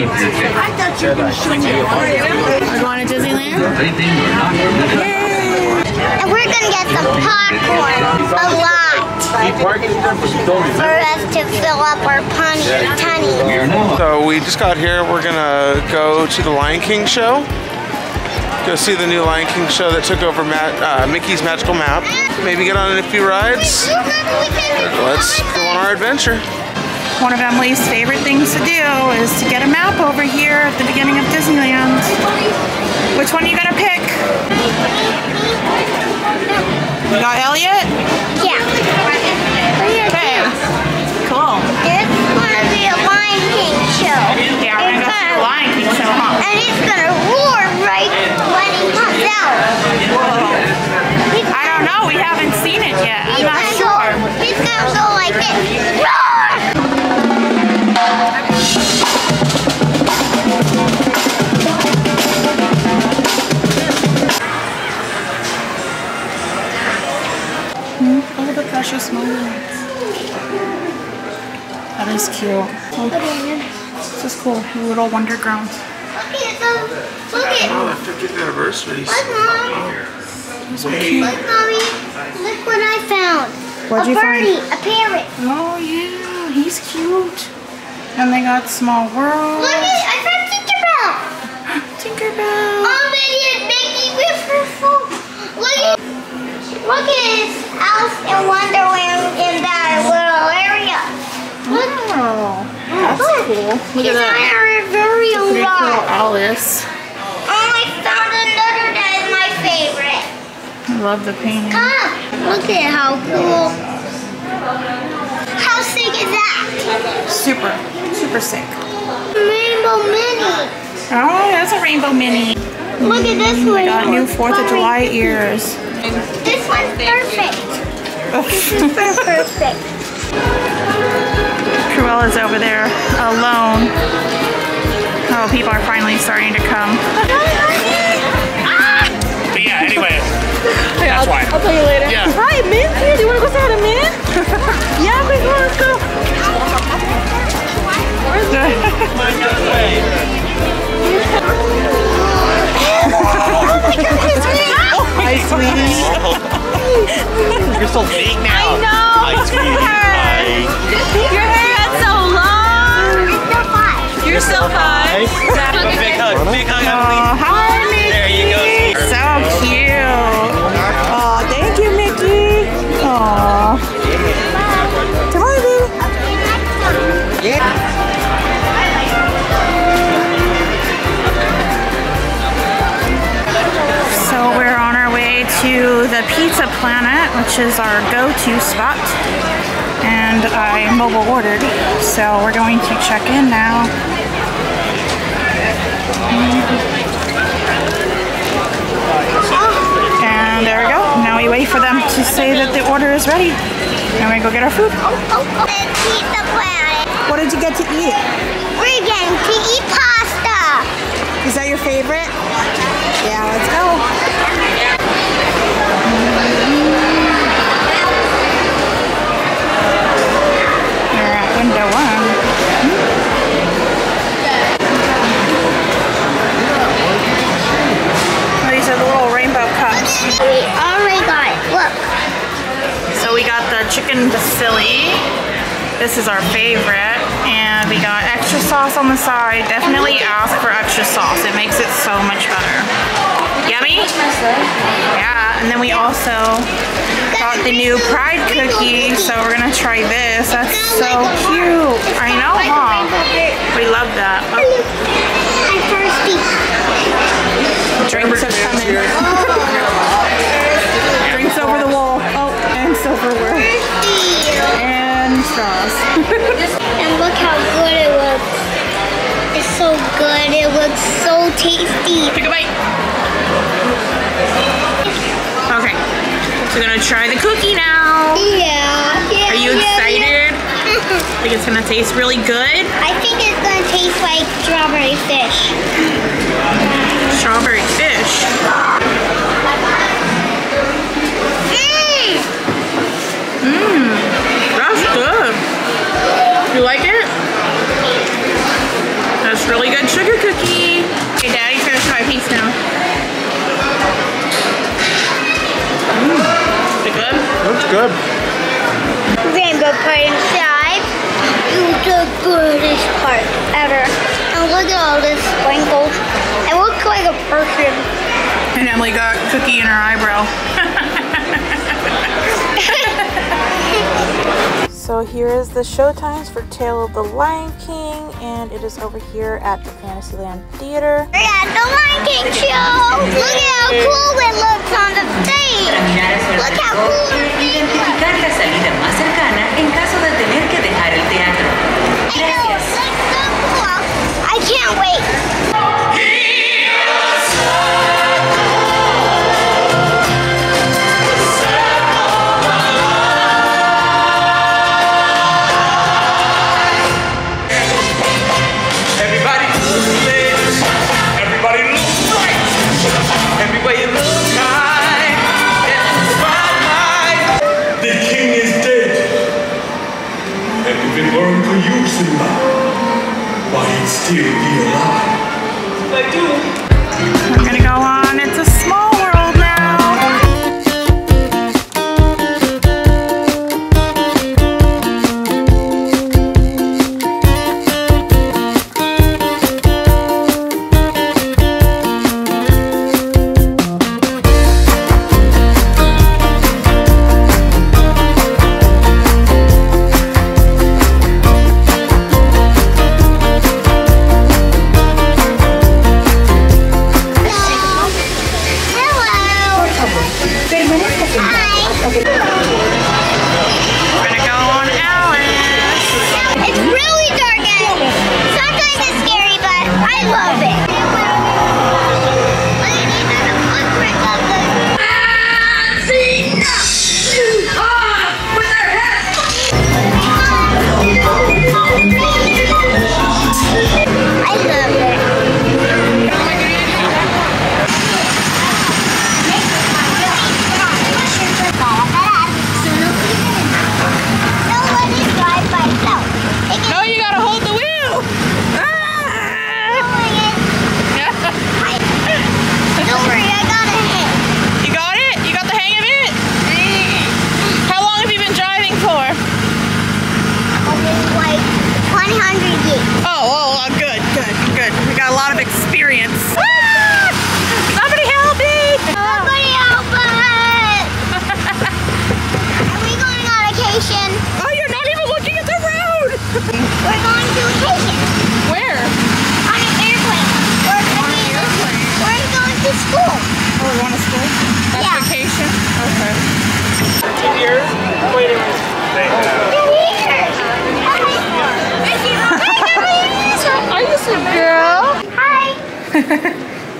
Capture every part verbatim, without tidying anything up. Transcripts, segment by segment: you. I thought you were going to show me. We're going to Disneyland? Yay! And we're going to get some popcorn. A lot. For us to fill up our tummy. So we just got here. We're going to go to the Lion King show. Go see the new Lion King show that took over Ma uh, Mickey's Magical Map. Maybe get on a few rides. Let's go on our adventure. One of Emily's favorite things to do is to get a map over here at the beginning of Disneyland. Which one are you gonna pick? You got Elliot? Yeah. Okay. Cool. It's gonna be a Lion King show. Yeah, we're gonna go to the Lion King show, huh? And it's gonna roar right when it comes out. I don't know, we haven't seen it yet. I'm not sure. It's gonna go like this. Roar! All the precious moments. That is cute. Oh, this is cool. A little wonder ground. Look at those. Look at. Oh, fiftieth anniversary. Look, Mommy. So cute. Look, Mommy. Look what I found. What'd you find? A birdie. A parrot. Oh yeah, he's cute. And they got Small World. Look at, I found Tinkerbell. Tinkerbell. Mommy and Mickey with her phone. Look at, look at his Alice in Wonderland in that little area. Look. Wow, that's look. Cool. Look at that. Our very own Alice. Oh, I found another that is my favorite. I love the painting. Come, look at how cool. How sick is that? Super, super sick. Rainbow Mini. Oh, that's a Rainbow Mini. Look at this one. We got new fourth of July ears. This one's perfect. Super perfect. Cruella's over there alone. Oh, people are finally starting to come. But yeah, anyway. Okay, that's I'll, why. I'll tell you later. Yeah. Hi, Min's here. Do you want to go say hi to Min? Yeah, quick, come on, let's go. Where's the... Oh my God, it's me. Oh, hi, sweetie. You're so big now. I know. Hi, sweetie. Hi. Your hair got so long. You're so hot. You're so hot. Exactly. Big hug. Big hug, Emily. Oh, hi, Mickey. There you go. So cute. Aww. Come on, baby. Yeah. So we're on our way to the Pizza Planet, which is our go-to spot. And I mobile ordered, so we're going to check in now. And there we go. Now we wait for them to say that the order is ready. Now we go get our food. Oh, oh, oh. Pizza Planet. What did you get to eat? We're getting to eat pasta. Is that your favorite? Yeah, let's go. We're at window one. Oh, these are the little rainbow cups. We already got it. Look. So we got the chicken basili. This is our favorite. And we got extra sauce on the side. Definitely ask for extra sauce. It makes it so much better. Yummy? Yeah. And then we also got the new pride cookie. So we're going to try this. That's so cute. I know, huh? We love that. I'm thirsty. Drinks are coming. Drinks over the wall. Silverware and straws. And look how good it looks. It's so good. It looks so tasty. Take a bite. Okay, so we're gonna try the cookie now. Yeah. yeah Are you yeah, excited? Yeah. Think it's gonna taste really good? I think it's gonna taste like strawberry fish. Strawberry fish. Mmm, that's good. You like it? That's really really good sugar cookie. Okay, Daddy's gonna try a piece now. Mmm, is it good? That's good. Rainbow part inside. It's the goodest part ever. And look at all the sprinkles. It looks like a person. And Emily got a cookie in her eyebrow. So here is the show times for Tale of the Lion King, and it is over here at the Fantasyland Theater. We're at the Lion King show! Look at how cool it looks on the stage! Look how cool it looks! I know, it looks so cool! I can't wait! Still be alive. I do. We're gonna go on It's a Small World now.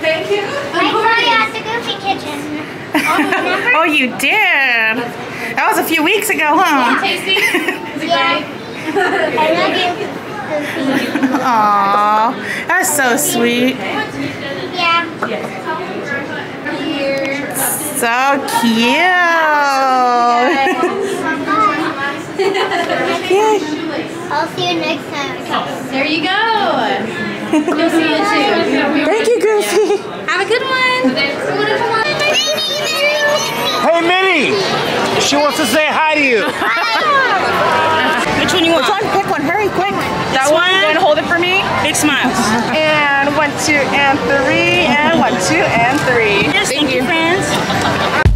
Thank you. I saw you at the Goofy kitchen. Oh, oh, you did? That was a few weeks ago, huh? Yeah. Tasty? Is it yeah. Great? I love you, Goofy. Aww, that's so sweet. Yeah. So cute. I'll see you next time. Oh, there you go. Thank you, Goofy. Have a good one. Hey, Minnie. She wants to say hi to you. Which one you want? Which one? Pick one. Hurry, quick. That this one. Go and hold it for me. Big smiles. And one, two, and three. And one, two, and three. Yes, thank you, friends.